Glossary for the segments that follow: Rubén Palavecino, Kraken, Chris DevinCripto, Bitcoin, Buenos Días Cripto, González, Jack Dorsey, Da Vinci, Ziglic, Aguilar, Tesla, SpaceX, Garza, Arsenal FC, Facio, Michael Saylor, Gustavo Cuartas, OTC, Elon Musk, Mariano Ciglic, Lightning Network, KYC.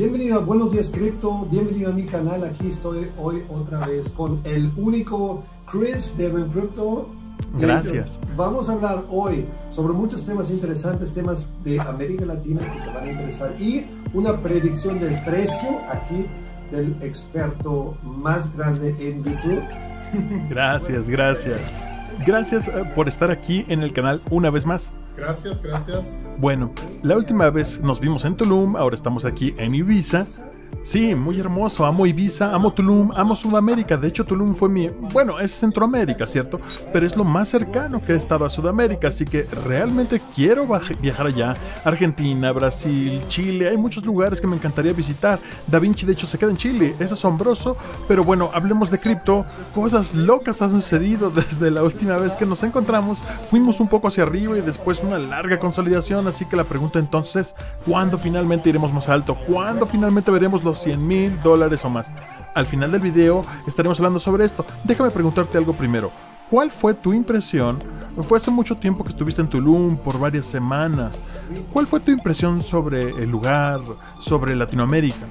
Bienvenido a Buenos Días Cripto, bienvenido a mi canal. Aquí estoy hoy otra vez con el único Chris DevinCripto. Gracias. Vamos a hablar hoy sobre muchos temas interesantes, temas de América Latina que te van a interesar y una predicción del precio aquí del experto más grande en YouTube. Gracias, gracias. Gracias por estar aquí en el canal una vez más. Gracias, gracias. Bueno, la última vez nos vimos en Tulum, ahora estamos aquí en Ibiza. Sí, muy hermoso, amo Ibiza, amo Tulum, amo Sudamérica. De hecho, Tulum fue mi... Bueno, es Centroamérica, ¿cierto? Pero es lo más cercano que he estado a Sudamérica, así que realmente quiero viajar allá. Argentina, Brasil, Chile, hay muchos lugares que me encantaría visitar. Da Vinci, de hecho, se queda en Chile, es asombroso. Pero bueno, hablemos de cripto. Cosas locas han sucedido desde la última vez que nos encontramos. Fuimos un poco hacia arriba y después una larga consolidación, así que la pregunta entonces es, ¿cuándo finalmente iremos más alto? ¿Cuándo finalmente veremos los $100,000 o más? Al final del video estaremos hablando sobre esto. Déjame preguntarte algo primero. ¿Cuál fue tu impresión? Fue hace mucho tiempo que estuviste en Tulum, por varias semanas. ¿Cuál fue tu impresión sobre el lugar, sobre Latinoamérica?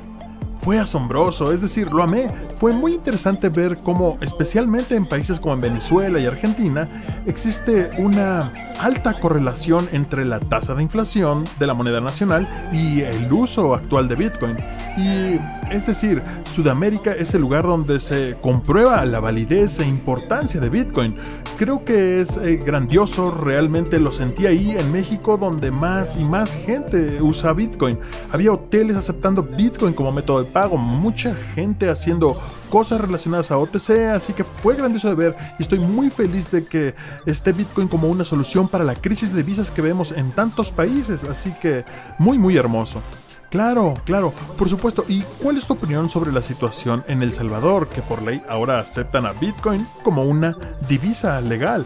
Fue asombroso, es decir, lo amé. Fue muy interesante ver cómo, especialmente en países como en Venezuela y Argentina, existe una alta correlación entre la tasa de inflación de la moneda nacional y el uso actual de Bitcoin. Y, es decir, Sudamérica es el lugar donde se comprueba la validez e importancia de Bitcoin. Creo que es grandioso, realmente lo sentí ahí en México, donde más y más gente usa Bitcoin. Había hoteles aceptando Bitcoin como método de pago, mucha gente haciendo cosas relacionadas a OTC, así que fue grandioso de ver y estoy muy feliz de que esté Bitcoin como una solución para la crisis de divisas que vemos en tantos países, así que muy hermoso. Claro, claro, por supuesto. ¿Y cuál es tu opinión sobre la situación en El Salvador, que por ley ahora aceptan a Bitcoin como una divisa legal?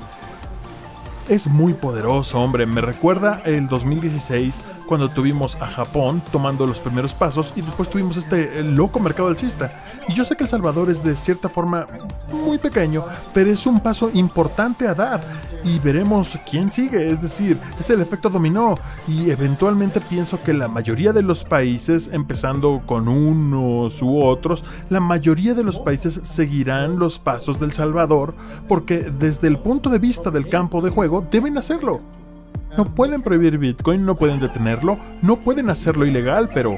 Es muy poderoso, hombre. Me recuerda el 2016, cuando tuvimos a Japón tomando los primeros pasos y después tuvimos este loco mercado alcista. Y yo sé que El Salvador es de cierta forma muy pequeño, pero es un paso importante a dar. Y veremos quién sigue, es decir, es el efecto dominó. Y eventualmente pienso que la mayoría de los países, empezando con unos u otros, la mayoría de los países seguirán los pasos del Salvador, porque desde el punto de vista del campo de juego, deben hacerlo. No pueden prohibir Bitcoin, no pueden detenerlo, no pueden hacerlo ilegal, pero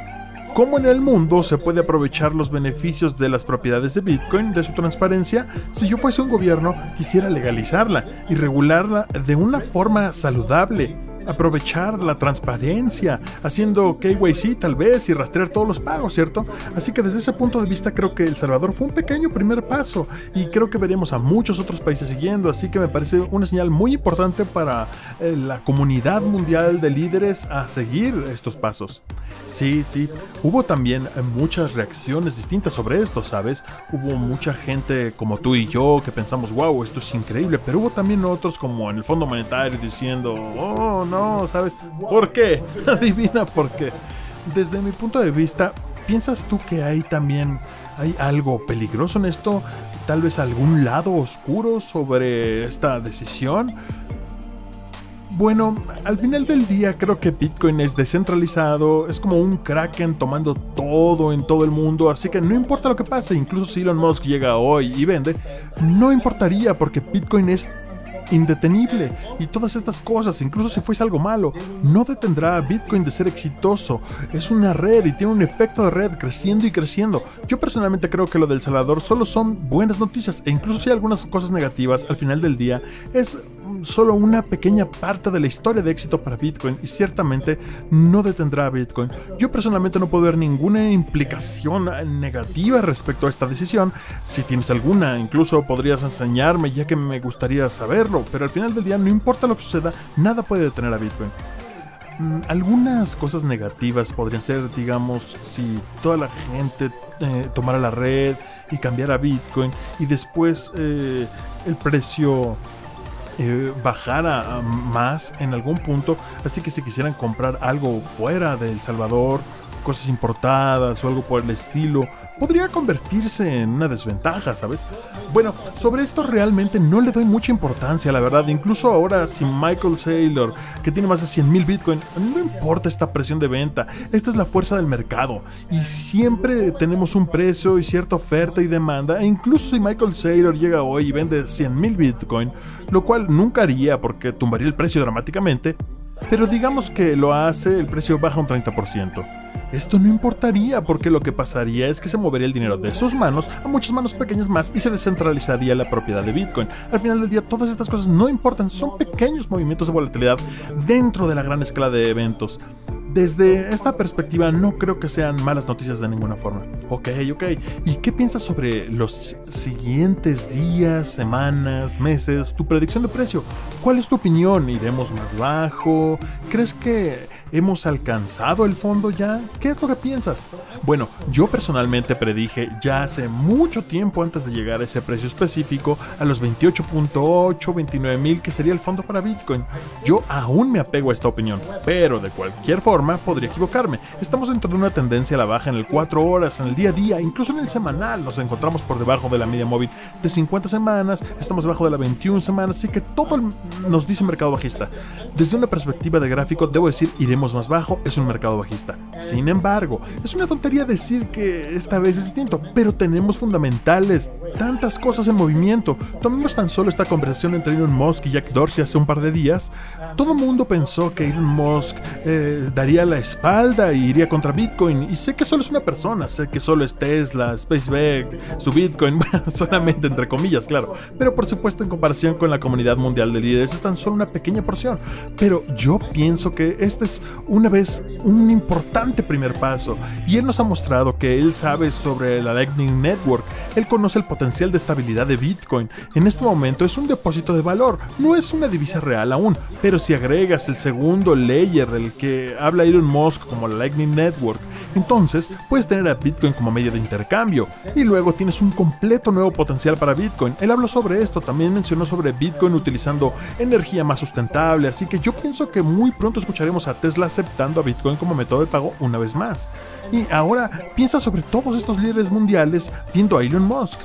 ¿cómo en el mundo se puede aprovechar los beneficios de las propiedades de Bitcoin, de su transparencia? Si yo fuese un gobierno, quisiera legalizarla y regularla de una forma saludable, aprovechar la transparencia, haciendo KYC tal vez y rastrear todos los pagos, ¿cierto? Así que desde ese punto de vista creo que El Salvador fue un pequeño primer paso y creo que veremos a muchos otros países siguiendo, así que me parece una señal muy importante para la comunidad mundial de líderes a seguir estos pasos. Sí, hubo también muchas reacciones distintas sobre esto, ¿sabes? Hubo mucha gente como tú y yo que pensamos, wow, esto es increíble, pero hubo también otros como en el Fondo Monetario diciendo, oh, no, ¿sabes? ¿Por qué? Adivina por qué. Desde mi punto de vista, ¿piensas tú que hay algo peligroso en esto? ¿Tal vez algún lado oscuro sobre esta decisión? Bueno, al final del día creo que Bitcoin es descentralizado, es como un Kraken tomando todo en todo el mundo, así que no importa lo que pase, incluso si Elon Musk llega hoy y vende, no importaría porque Bitcoin es indetenible y todas estas cosas, incluso si fuese algo malo, no detendrá a Bitcoin de ser exitoso. Es una red y tiene un efecto de red creciendo y creciendo. Yo personalmente creo que lo del Salvador solo son buenas noticias e incluso si hay algunas cosas negativas, al final del día es solo una pequeña parte de la historia de éxito para Bitcoin y ciertamente no detendrá a Bitcoin. Yo personalmente no puedo ver ninguna implicación negativa respecto a esta decisión. Si tienes alguna, incluso podrías enseñarme ya que me gustaría saberlo, pero al final del día no importa lo que suceda, nada puede detener a Bitcoin. Algunas cosas negativas podrían ser, digamos, si toda la gente tomara la red y cambiara a Bitcoin y después el precio bajara más en algún punto, así que si quisieran comprar algo fuera de El Salvador cosas importadas o algo por el estilo, podría convertirse en una desventaja, ¿sabes? Bueno, sobre esto realmente no le doy mucha importancia, la verdad. Incluso ahora, si Michael Saylor, que tiene más de 100.000 Bitcoin, no importa esta presión de venta, esta es la fuerza del mercado. Y siempre tenemos un precio y cierta oferta y demanda. E incluso si Michael Saylor llega hoy y vende 100.000 Bitcoin, lo cual nunca haría porque tumbaría el precio dramáticamente, pero digamos que lo hace, el precio baja un 30%. Esto no importaría, porque lo que pasaría es que se movería el dinero de sus manos a muchas manos pequeñas más y se descentralizaría la propiedad de Bitcoin. Al final del día, todas estas cosas no importan, son pequeños movimientos de volatilidad dentro de la gran escala de eventos. Desde esta perspectiva no creo que sean malas noticias de ninguna forma. Ok. ¿Y qué piensas sobre los siguientes días, semanas, meses? ¿Tu predicción de precio? ¿Cuál es tu opinión? ¿Iremos más bajo? ¿Crees que hemos alcanzado el fondo ya? ¿Qué es lo que piensas? Bueno, yo personalmente predije ya hace mucho tiempo antes de llegar a ese precio específico, a los 29.000, que sería el fondo para Bitcoin. Yo aún me apego a esta opinión, pero de cualquier forma podría equivocarme. Estamos dentro de una tendencia a la baja en el 4 horas, en el día a día, incluso en el semanal. Nos encontramos por debajo de la media móvil de 50 semanas, estamos debajo de la 21 semanas, así que todo nos dice mercado bajista. Desde una perspectiva de gráfico, debo decir, iremos más bajo, es un mercado bajista. Sin embargo, es una tontería decir que esta vez es distinto, pero tenemos fundamentales, tantas cosas en movimiento. Tomemos tan solo esta conversación entre Elon Musk y Jack Dorsey hace un par de días. Todo el mundo pensó que Elon Musk daría la espalda e iría contra Bitcoin, y sé que solo es una persona, sé que solo es Tesla, SpaceX, su Bitcoin, bueno, solamente entre comillas, claro, pero por supuesto en comparación con la comunidad mundial de líderes es tan solo una pequeña porción. Pero yo pienso que este es una vez un importante primer paso, y él nos ha mostrado que él sabe sobre la Lightning Network, él conoce el potencial de estabilidad de Bitcoin. En este momento es un depósito de valor, no es una divisa real aún, pero si agregas el segundo layer del que habla Elon Musk como la Lightning Network, entonces puedes tener a Bitcoin como medio de intercambio, y luego tienes un completo nuevo potencial para Bitcoin. Él habló sobre esto, también mencionó sobre Bitcoin utilizando energía más sustentable, así que yo pienso que muy pronto escucharemos a Tesla aceptando a Bitcoin como método de pago una vez más. Y ahora piensa sobre todos estos líderes mundiales viendo a Elon Musk.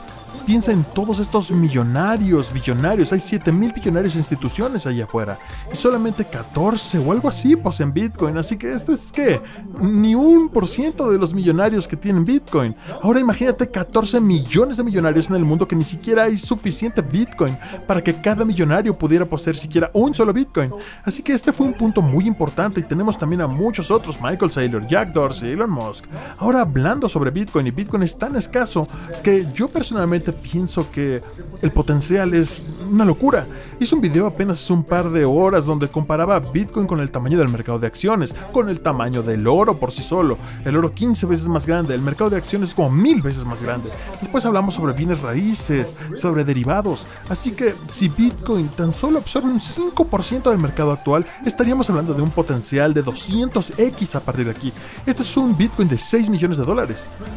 Piensa en todos estos millonarios, billonarios. Hay 7.000 billonarios e instituciones allá afuera, y solamente 14 o algo así poseen Bitcoin. Así que esto es que ni 1% de los millonarios que tienen Bitcoin. Ahora imagínate 14 millones de millonarios en el mundo, que ni siquiera hay suficiente Bitcoin para que cada millonario pudiera poseer siquiera un solo Bitcoin. Así que este fue un punto muy importante, y tenemos también a muchos otros: Michael Saylor, Jack Dorsey, Elon Musk, ahora hablando sobre Bitcoin. Y Bitcoin es tan escaso que yo personalmente pienso que el potencial es una locura. Hice un video apenas hace un par de horas donde comparaba Bitcoin con el tamaño del mercado de acciones, con el tamaño del oro por sí solo. El oro 15 veces más grande, el mercado de acciones como 1000 veces más grande. Después hablamos sobre bienes raíces, sobre derivados. Así que si Bitcoin tan solo absorbe un 5% del mercado actual, estaríamos hablando de un potencial de 200x a partir de aquí. Este es un Bitcoin de $6 millones,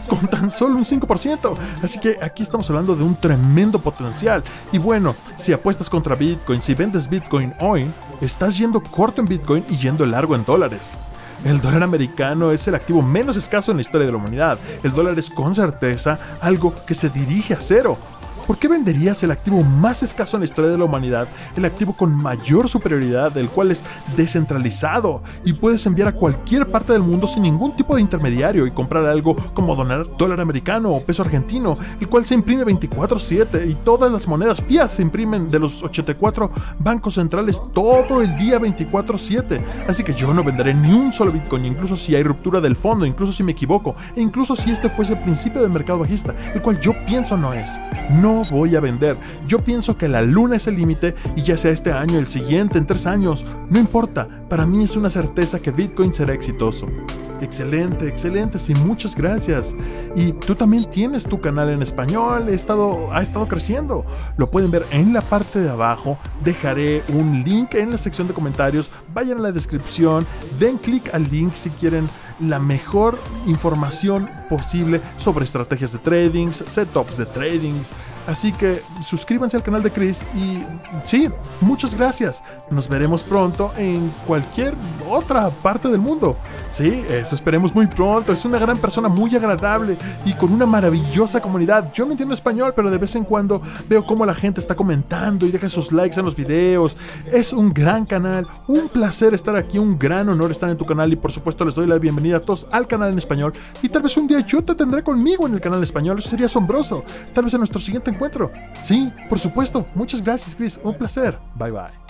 con tan solo un 5%. Así que aquí estamos hablando de un tremendo potencial. Y bueno, si apuestas contra Bitcoin, si vendes Bitcoin hoy, estás yendo corto en Bitcoin y yendo largo en dólares. El dólar americano es el activo menos escaso en la historia de la humanidad. El dólar es con certeza algo que se dirige a cero. ¿Por qué venderías el activo más escaso en la historia de la humanidad, el activo con mayor superioridad, el cual es descentralizado y puedes enviar a cualquier parte del mundo sin ningún tipo de intermediario, y comprar algo como dólar americano o peso argentino, el cual se imprime 24/7, y todas las monedas fiat se imprimen de los 84 bancos centrales todo el día 24/7? Así que yo no venderé ni un solo Bitcoin, incluso si hay ruptura del fondo, incluso si me equivoco, e incluso si este fuese el principio del mercado bajista, el cual yo pienso no es. No voy a vender. Yo pienso que la luna es el límite, y ya sea este año, el siguiente, en 3 años, no importa. Para mí es una certeza que Bitcoin será exitoso. Excelente, sí, muchas gracias. Y tú también tienes tu canal en español, ha estado creciendo. Lo pueden ver en la parte de abajo, dejaré un link en la sección de comentarios, vayan a la descripción, den clic al link si quieren la mejor información posible sobre estrategias de trading, setups de trading, Así que suscríbanse al canal de Chris y sí, muchas gracias. Nos veremos pronto en cualquier otra parte del mundo. Sí, eso esperemos muy pronto. Es una gran persona, muy agradable y con una maravillosa comunidad. Yo no entiendo español, pero de vez en cuando veo cómo la gente está comentando y deja sus likes en los videos. Es un gran canal, un placer estar aquí, un gran honor estar en tu canal y por supuesto les doy la bienvenida a todos al canal en español y tal vez un día yo te tendré conmigo en el canal en español. Eso sería asombroso. Tal vez en nuestro siguiente encuentro. Sí, por supuesto. Muchas gracias, Chris. Un placer. Bye, bye.